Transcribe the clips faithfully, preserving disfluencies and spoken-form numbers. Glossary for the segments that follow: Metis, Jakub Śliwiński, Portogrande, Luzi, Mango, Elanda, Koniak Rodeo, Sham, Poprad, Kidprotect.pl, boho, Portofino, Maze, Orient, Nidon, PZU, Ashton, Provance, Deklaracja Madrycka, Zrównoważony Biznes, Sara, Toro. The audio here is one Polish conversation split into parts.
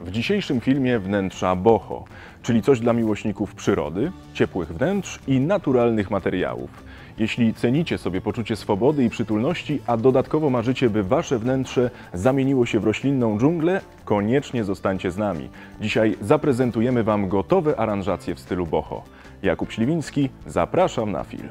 W dzisiejszym filmie wnętrza boho, czyli coś dla miłośników przyrody, ciepłych wnętrz i naturalnych materiałów. Jeśli cenicie sobie poczucie swobody i przytulności, a dodatkowo marzycie, by wasze wnętrze zamieniło się w roślinną dżunglę, koniecznie zostańcie z nami. Dzisiaj zaprezentujemy wam gotowe aranżacje w stylu boho. Jakub Śliwiński, zapraszam na film.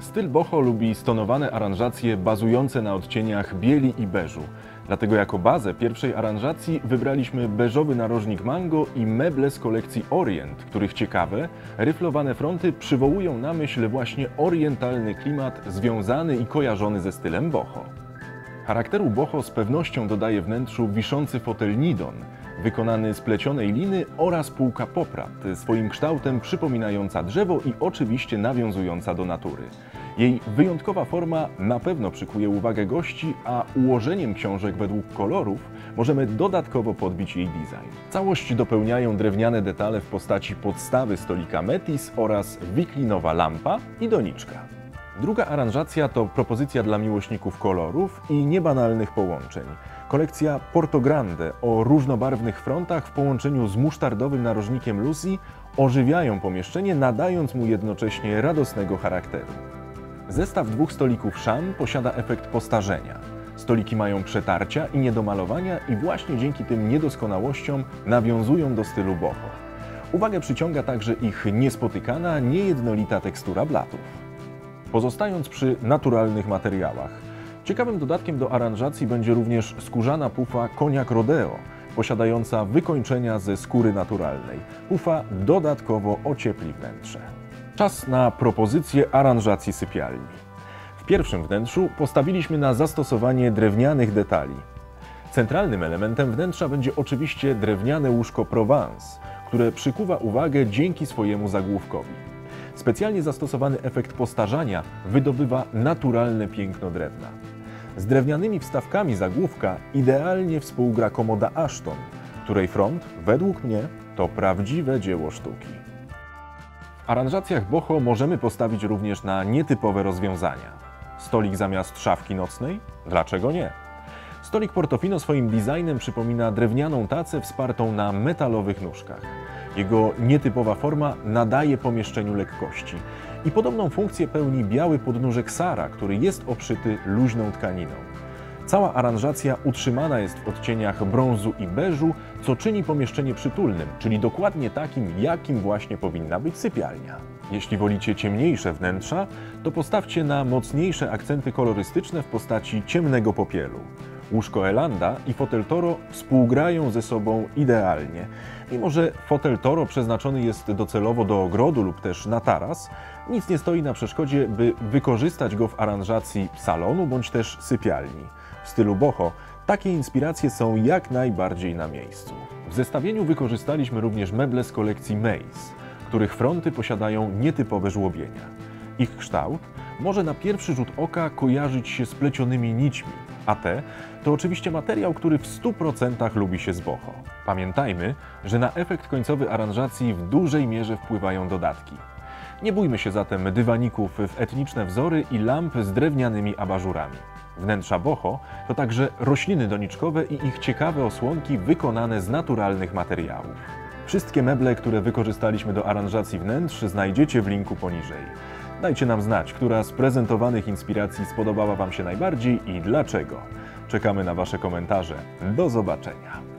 Styl boho lubi stonowane aranżacje bazujące na odcieniach bieli i beżu. Dlatego jako bazę pierwszej aranżacji wybraliśmy beżowy narożnik Mango i meble z kolekcji Orient, których ciekawe, ryflowane fronty przywołują na myśl właśnie orientalny klimat związany i kojarzony ze stylem boho. Charakteru boho z pewnością dodaje wnętrzu wiszący fotel Nidon, wykonany z plecionej liny oraz półka Poprad, swoim kształtem przypominająca drzewo i oczywiście nawiązująca do natury. Jej wyjątkowa forma na pewno przykuje uwagę gości, a ułożeniem książek według kolorów możemy dodatkowo podbić jej design. Całość dopełniają drewniane detale w postaci podstawy stolika Metis oraz wiklinowa lampa i doniczka. Druga aranżacja to propozycja dla miłośników kolorów i niebanalnych połączeń. Kolekcja Portogrande o różnobarwnych frontach w połączeniu z musztardowym narożnikiem Luzi ożywiają pomieszczenie, nadając mu jednocześnie radosnego charakteru. Zestaw dwóch stolików Sham posiada efekt postarzenia. Stoliki mają przetarcia i niedomalowania i właśnie dzięki tym niedoskonałościom nawiązują do stylu boho. Uwagę przyciąga także ich niespotykana, niejednolita tekstura blatów. Pozostając przy naturalnych materiałach, ciekawym dodatkiem do aranżacji będzie również skórzana pufa Koniak Rodeo, posiadająca wykończenia ze skóry naturalnej. Pufa dodatkowo ociepli wnętrze. Czas na propozycję aranżacji sypialni. W pierwszym wnętrzu postawiliśmy na zastosowanie drewnianych detali. Centralnym elementem wnętrza będzie oczywiście drewniane łóżko Provance, które przykuwa uwagę dzięki swojemu zagłówkowi. Specjalnie zastosowany efekt postarzania wydobywa naturalne piękno drewna. Z drewnianymi wstawkami zagłówka idealnie współgra komoda Ashton, której front, według mnie, to prawdziwe dzieło sztuki. W aranżacjach boho możemy postawić również na nietypowe rozwiązania. Stolik zamiast szafki nocnej? Dlaczego nie? Stolik Portofino swoim designem przypomina drewnianą tacę wspartą na metalowych nóżkach. Jego nietypowa forma nadaje pomieszczeniu lekkości. I podobną funkcję pełni biały podnóżek Sara, który jest obszyty luźną tkaniną. Cała aranżacja utrzymana jest w odcieniach brązu i beżu, co czyni pomieszczenie przytulnym, czyli dokładnie takim, jakim właśnie powinna być sypialnia. Jeśli wolicie ciemniejsze wnętrza, to postawcie na mocniejsze akcenty kolorystyczne w postaci ciemnego popielu. Łóżko Elanda i fotel Toro współgrają ze sobą idealnie. Mimo że fotel Toro przeznaczony jest docelowo do ogrodu lub też na taras, nic nie stoi na przeszkodzie, by wykorzystać go w aranżacji salonu bądź też sypialni. W stylu boho takie inspiracje są jak najbardziej na miejscu. W zestawieniu wykorzystaliśmy również meble z kolekcji Maze, których fronty posiadają nietypowe żłobienia. Ich kształt może na pierwszy rzut oka kojarzyć się z plecionymi nićmi, a te to oczywiście materiał, który w stu procentach lubi się z boho. Pamiętajmy, że na efekt końcowy aranżacji w dużej mierze wpływają dodatki. Nie bójmy się zatem dywaników w etniczne wzory i lamp z drewnianymi abażurami. Wnętrza boho to także rośliny doniczkowe i ich ciekawe osłonki wykonane z naturalnych materiałów. Wszystkie meble, które wykorzystaliśmy do aranżacji wnętrz, znajdziecie w linku poniżej. Dajcie nam znać, która z prezentowanych inspiracji spodobała wam się najbardziej i dlaczego. Czekamy na wasze komentarze. Do zobaczenia.